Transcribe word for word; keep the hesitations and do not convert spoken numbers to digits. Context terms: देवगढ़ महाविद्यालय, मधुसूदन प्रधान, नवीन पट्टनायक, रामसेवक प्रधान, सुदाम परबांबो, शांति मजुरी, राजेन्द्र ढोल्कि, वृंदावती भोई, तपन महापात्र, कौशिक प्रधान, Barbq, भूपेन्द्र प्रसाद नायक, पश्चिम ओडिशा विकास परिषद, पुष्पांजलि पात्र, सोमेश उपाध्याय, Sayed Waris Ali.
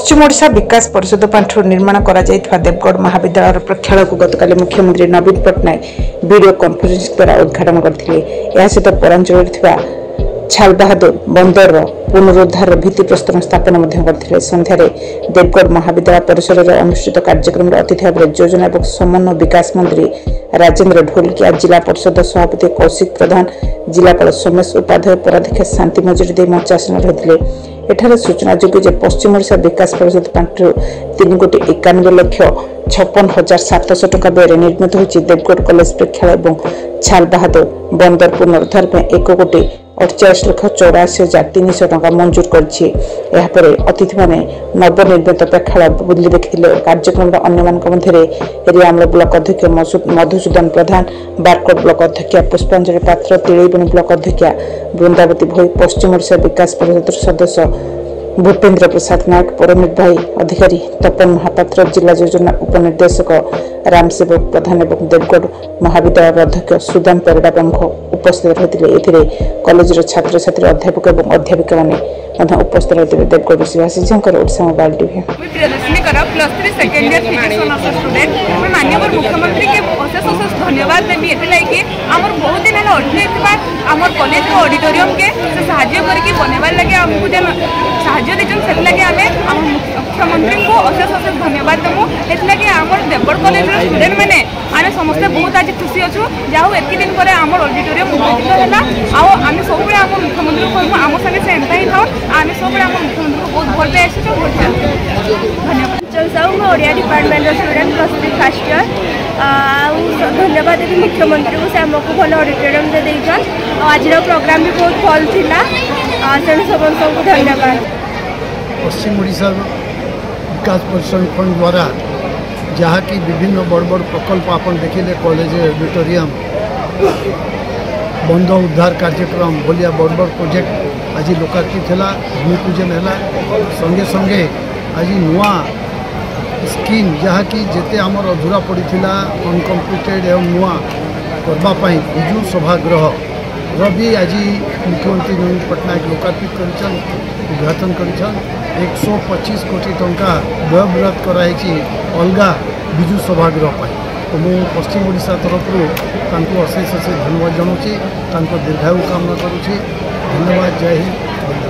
पश्चिम ओडिशा विकास परिषद पांठर निर्माण करा जायथवा देवगढ़ महाविद्यालय प्रक्षालय को गतकाल मुख्यमंत्री नवीन पट्टनायक वीडियो कॉन्फ्रेंस द्वारा उद्घाटन करथिले। सहित परांचल छाल बहादुर बंदर पुनरुद्धार भित्तिप्रस्तर स्थापना करथिले। संध्यारे देवगढ़ महाविद्यालय परिसर में अनुष्ठित कार्यक्रम अतिथि भाव योजना और समन्वय विकास मंत्री राजेन्द्र ढोल्कि, जिला परिषद सभापति कौशिक प्रधान, जिलापाल सोमेश उपाध्याय, पराध्यक्ष शांति मजुरी मंचासन रही। एठार सूचना जोगे जे पश्चिम ओडिशा विकास परिषद पांठर तीन कोटी एकानबे लक्ष छप्पन हजार सात सौ टका व्यय निर्मित होती देवगढ़ कलेज प्रेक्षालय और छाल बहादुर बंदर पुनरुद्धार में एक कोटी अड़चाश लक्ष चौराशी हजार तीन सौ टका मंजूर कर अतिथि मैंने नवनिर्मित प्रेक्षालय बुद्ध देखते। कार्यक्रम अन्य रियामल ब्लॉक अध्यक्ष मधुसूदन प्रधान, बारकोट ब्लॉक अध्यक्ष पुष्पांजलि पात्र, तिलैबणी ब्लॉक अध्यक्ष वृंदावती भोई, पश्चिम ओडिशा विकास परिषद सदस्य भूपेन्द्र प्रसाद नायक, पौर निर्वाही अधिकारी तपन महापात्र, जिला योजना उपनिर्देशक रामसेवक प्रधान और देवगढ़ महाविद्यालय अध्यक्ष सुदाम परबांबो उपस्थित रही। कॉलेज छात्र छात्री अध्यापक और अध्यापिका मैंने उपस्थित रही। देवगढ़ ओडिशा मोबाइल टीवी प्रदर्शनी करा plus three second year physics honours student मैं माननीय मुख्यमंत्री के अशेष अशेष धन्यवाद देवी एथि आमर बहुत दिन है अटकई आम कॉलेज ऑडिटोरियम के साहाय्य करके बनवार लगे आमको साहाय्य देखें से लगे आम मुख्यमंत्री को अशेष अशेष धन्यवाद देमु। एथि आम देवगढ़ कॉलेज स्टूडेंट मैंने आम समस्ते बहुत आज खुशी अच्छु जाओ एत दिन पर आम ऑडिटोरियम उपस्थित है। आम सब आम मुख्यमंत्री को कहूँ आम संगे से एंता ही था आम सब आम मुख्यमंत्री को बहुत भल पाई धन्यवाद। चल साहू मैं Odia department student plus three first year आन्यवाद देवी मुख्यमंत्री को से आमको भल ऑडिटोरियम देसन आज प्रोग्राम भी बहुत भल था तेणु समस्त को धन्यवाद। पश्चिम ओडिशा विकास परिषद फंड द्वारा जहाँ कि विभिन्न बड़ बड़ प्रकल्प आप देखिले कॉलेज ऑडिटोरियम बंद उद्धार कार्यक्रम बोलिया बड़ बड़ प्रोजेक्ट आज लोकार्पित है, भूमिपूजन है, संगे संगे आज नुआ स्कीम जहाँ कि जेते आमर अधूरा पड़ी अनकम्प्लीटेड एवं नुआ करवाई विजु सभागृह रवि आज मुख्यमंत्री नवीन पट्टनायक लोकार्पित कर उद्घाटन एक सौ पच्चीस कोटी टंका व्ययवृत कराई अलगा विजु सभागृह तो मु पश्चिम ओडिशा तरफ अशेष अशेष धन्यवाद जनाऊँ दीर्घायु कामना करुँच। धन्यवाद, जय हिंद।